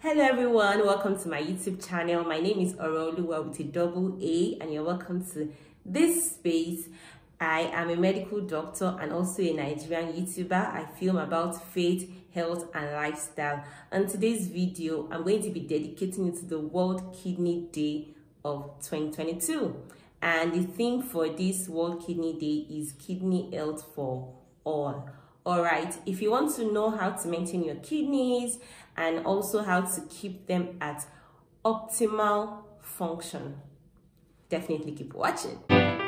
Hello everyone, welcome to my YouTube channel. My name is Oreoluwaa with a double A, and you're welcome to this space. I am a medical doctor and also a Nigerian YouTuber. I film about faith, health and lifestyle, and today's video I'm going to be dedicating it to the World Kidney Day of 2022, and the theme for this World Kidney Day is kidney health for all. All right, if you want to know how to maintain your kidneys and also how to keep them at optimal function, definitely keep watching. While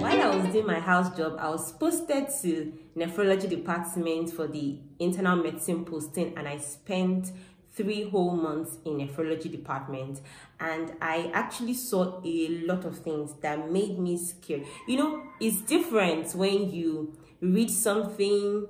I was doing my house job, I was posted to nephrology department for the internal medicine posting, and I spent 3 whole months in nephrology department, and I actually saw a lot of things that made me scared. You know, it's different when you read something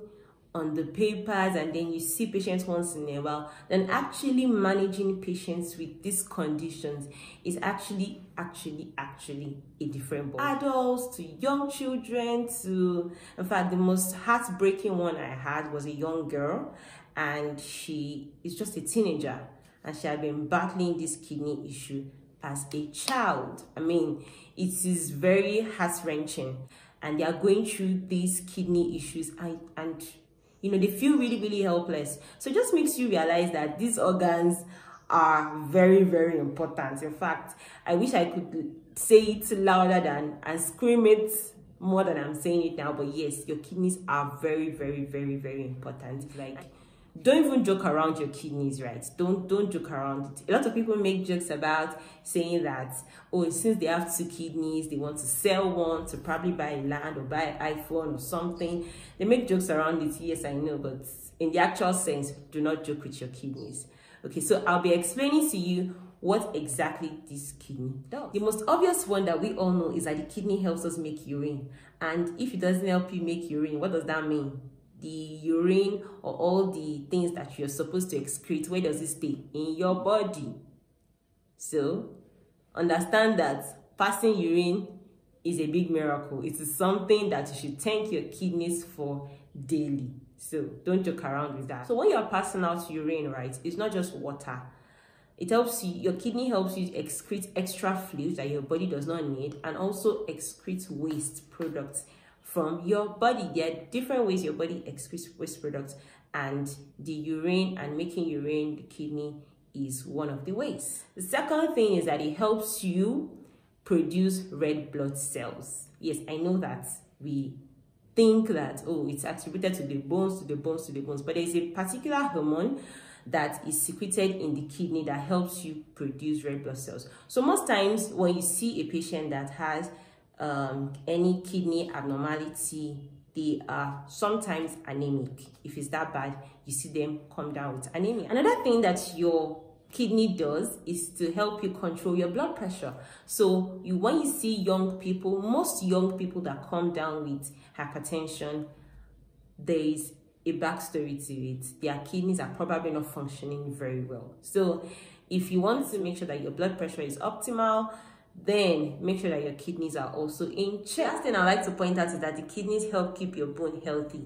on the papers and then you see patients once in a while, then actually managing patients with these conditions is actually a different ball. Adults to young children to, in fact, the most heartbreaking one I had was a young girl, and she is just a teenager, and she had been battling this kidney issue as a child. I mean, it is very heart-wrenching, and they are going through these kidney issues and you know, they feel really helpless. So it just makes you realize that these organs are very important. In fact, I wish I could say it louder than and scream it more than I'm saying it now, but yes, your kidneys are very important. Like, don't even joke around your kidneys, right? Don't joke around it. A lot of people make jokes about saying that, oh, since they have 2 kidneys, they want to sell one to probably buy land or buy an iPhone or something. They make jokes around it, yes, I know, but in the actual sense, do not joke with your kidneys. Okay, so I'll be explaining to you what exactly this kidney does. The most obvious one that we all know is that the kidney helps us make urine. And if it doesn't help you make urine, what does that mean? The urine or all the things that you're supposed to excrete, where does it stay? In your body. So understand that passing urine is a big miracle. It is something that you should thank your kidneys for daily. So don't joke around with that. So when you're passing out urine, right, it's not just water. It helps you, your kidney helps you excrete extra fluids that your body does not need, and also excrete waste products from your body. There are different ways your body excretes waste products, and the urine and making urine the kidney is one of the ways. The second thing is that it helps you produce red blood cells. Yes, I know that we think that, oh, it's attributed to the bones, but there is a particular hormone that is secreted in the kidney that helps you produce red blood cells. So most times when you see a patient that has any kidney abnormality, they are sometimes anemic. If it's that bad, you see them come down with anemia. Another thing that your kidney does is to help you control your blood pressure. So you, when you see young people, most young people that come down with hypertension, there is a backstory to it. Their kidneys are probably not functioning very well. So if you want to make sure that your blood pressure is optimal, then make sure that your kidneys are also in check. Last thing I'd like to point out is that the kidneys help keep your bone healthy.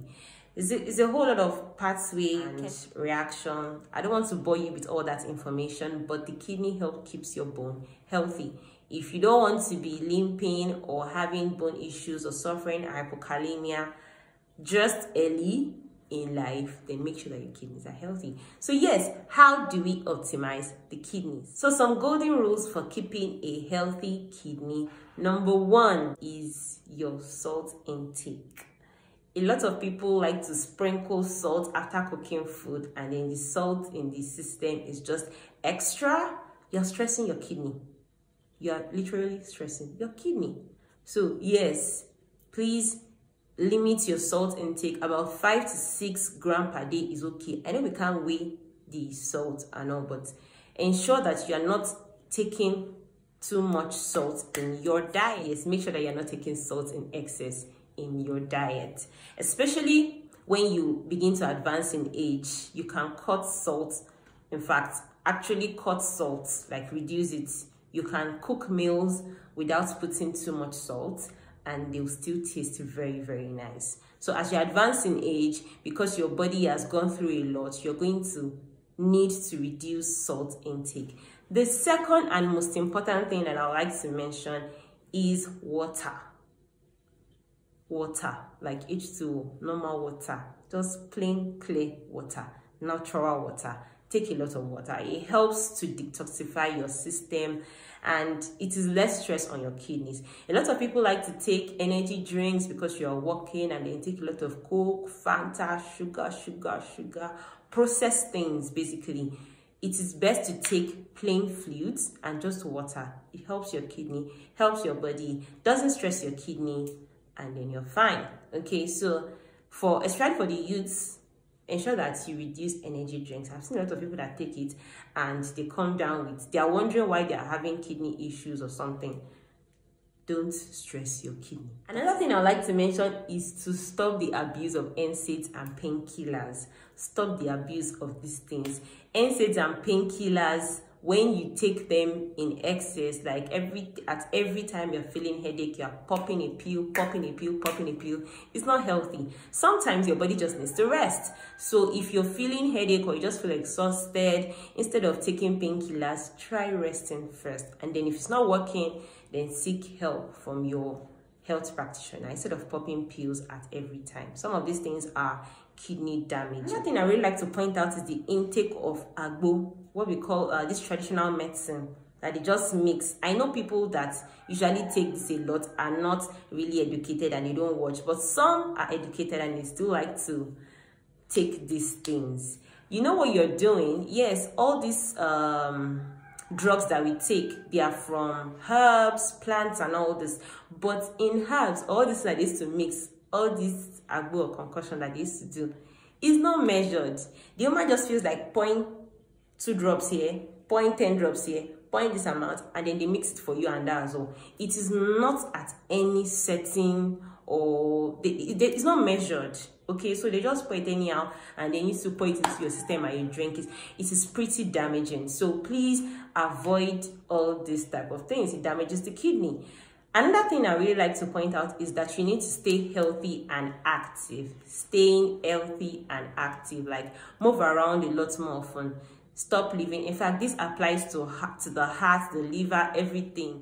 It's a whole lot of pathway and reaction. I don't want to bore you with all that information, but the kidney help keeps your bone healthy. If you don't want to be limping or having bone issues or suffering hypokalemia just early in life, then make sure that your kidneys are healthy. So yes, how do we optimize the kidneys? So some golden rules for keeping a healthy kidney. Number 1 is your salt intake. A lot of people like to sprinkle salt after cooking food, and then the salt in the system is just extra. You're stressing your kidney. You're literally stressing your kidney. So yes, please limit your salt intake. About 5 to 6 grams per day is okay. I know we can't weigh the salt and all, but ensure that you are not taking too much salt in your diet. Yes, make sure that you're not taking salt in excess in your diet. Especially when you begin to advance in age, you can cut salt. In fact, actually cut salt, like reduce it. You can cook meals without putting too much salt, and they'll still taste very nice. So as you advance in age, because your body has gone through a lot, you're going to need to reduce salt intake. The second and most important thing that I like to mention is water. Water, like H2O, normal water, just plain clear water, natural water. Take a lot of water. It helps to detoxify your system and it is less stress on your kidneys. A lot of people like to take energy drinks because you are working, and they take a lot of Coke, Fanta, sugar, processed things basically. It is best to take plain fluids and just water. It helps your kidney, helps your body, doesn't stress your kidney, and then you're fine. Okay, so for especially for the youths, ensure that you reduce energy drinks. I've seen a lot of people that take it and they come down with, they are wondering why they are having kidney issues or something. Don't stress your kidney. Another thing I like to mention is to stop the abuse of NSAIDs and painkillers. Stop the abuse of these things. NSAIDs and painkillers, when you take them in excess, like at every time you're feeling headache, you're popping a pill, it's not healthy. Sometimes your body just needs to rest. So if you're feeling headache or you just feel exhausted, instead of taking painkillers, try resting first. And then if it's not working, then seek help from your health practitioner instead of popping pills at every time. Some of these things are kidney damage. Another thing I really like to point out is the intake of agbo, what we call this traditional medicine that they just mix. I know people that usually take this a lot are not really educated and they don't watch, but some are educated and they still like to take these things. You know what you're doing? Yes, all these drugs that we take, they are from herbs, plants and all this, but in herbs, all this that is to mix, all this agbo or concoction that they used to do is not measured. The human just feels like 0.2 drops here, 0.10 drops here, point this amount, and then they mix it for you and that as well. It is not at any setting or it's not measured. Okay, so they just pour it anyhow and they need to pour it into your system and you drink it. It is pretty damaging. So please avoid all these type of things. It damages the kidney. Another thing I really like to point out is that you need to stay healthy and active. Staying healthy and active, like move around a lot more often. Stop living. In fact, this applies to the heart, the liver, everything.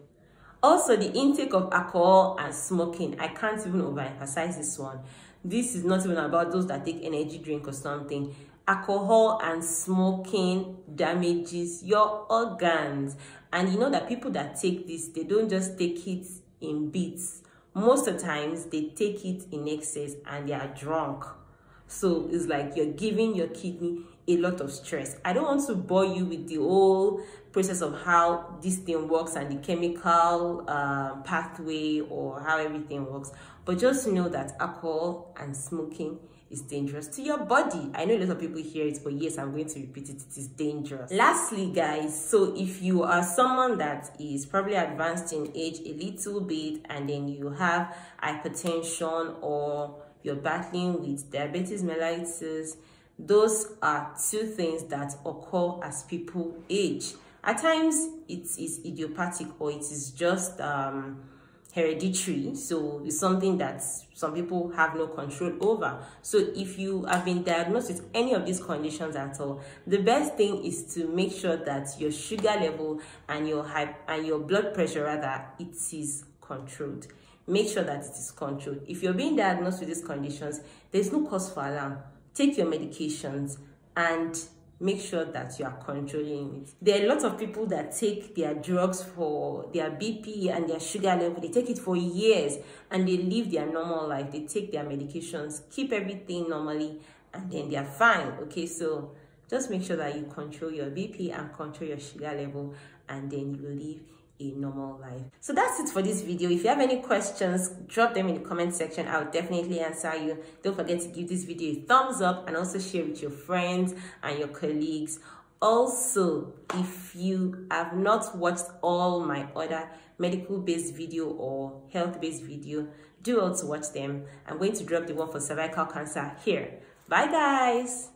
Also, the intake of alcohol and smoking. I can't even overemphasize this one. This is not even about those that take energy drink or something. Alcohol and smoking damages your organs. And you know that people that take this, they don't just take it in bits. Most of the times, they take it in excess and they are drunk. So it's like you're giving your kidney a lot of stress. I don't want to bore you with the whole process of how this thing works and the chemical pathway or how everything works, but just know that alcohol and smoking is dangerous to your body. I know a lot of people hear it, but yes, I'm going to repeat it. It is dangerous. Lastly, guys, so if you are someone that is probably advanced in age a little bit and then you have hypertension or you're battling with diabetes mellitus, those are two things that occur as people age. At times, it is idiopathic or it is just hereditary. So it's something that some people have no control over. So if you have been diagnosed with any of these conditions at all, the best thing is to make sure that your sugar level and your blood pressure rather, it is controlled. Make sure that it is controlled. If you're being diagnosed with these conditions, there's no cause for alarm. Take your medications and make sure that you are controlling it. There are a lot of people that take their drugs for their BP and their sugar level. They take it for years and they live their normal life. They take their medications, keep everything normally, and then they are fine. Okay, so just make sure that you control your BP and control your sugar level, and then you live a normal life. So that's it for this video. If you have any questions, drop them in the comment section. I'll definitely answer you. Don't forget to give this video a thumbs up and also share with your friends and your colleagues. Also, if you have not watched all my other medical-based video or health-based video, do also watch them. I'm going to drop the one for cervical cancer here. Bye, guys.